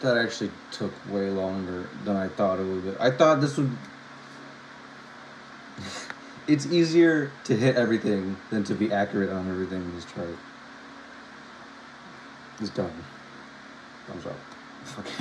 That actually took way longer than I thought it would be. I thought this would... It's easier to hit everything than to be accurate on everything in this chart. It's done. Thumbs up. Fucking...